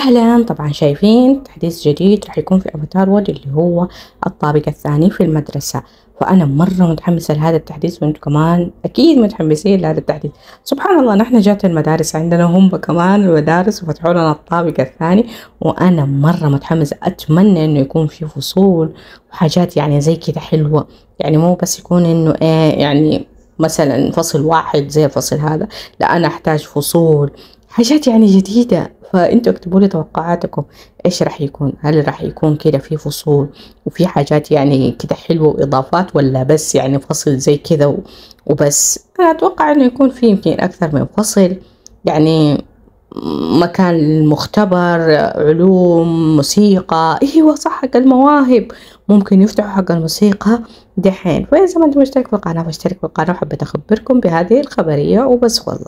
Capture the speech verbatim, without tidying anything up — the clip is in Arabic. اهلا. طبعا شايفين تحديث جديد راح يكون في افاتار وورلد اللي هو الطابق الثاني في المدرسه، فانا مره متحمسه لهذا التحديث وانتم كمان اكيد متحمسين لهذا التحديث. سبحان الله نحن جات المدارس عندنا هم كمان المدارس وفتحوا لنا الطابق الثاني، وانا مره متحمسه اتمنى انه يكون في فصول وحاجات يعني زي كده حلوه، يعني مو بس يكون انه ايه يعني مثلا فصل واحد زي الفصل هذا، لا انا احتاج فصول حاجات يعني جديدة. فانتوا اكتبوا لي توقعاتكم ايش راح يكون، هل راح يكون كده في فصول وفي حاجات يعني كده حلوة واضافات، ولا بس يعني فصل زي كده وبس؟ انا اتوقع انه يكون في يمكن اكثر من فصل، يعني مكان المختبر، علوم، موسيقى. ايوه صح، حق المواهب ممكن يفتحوا حق الموسيقى دحين. فاذا ما انت مشترك في القناة فاشترك في القناة، وحبيت اخبركم بهذه الخبرية وبس والله.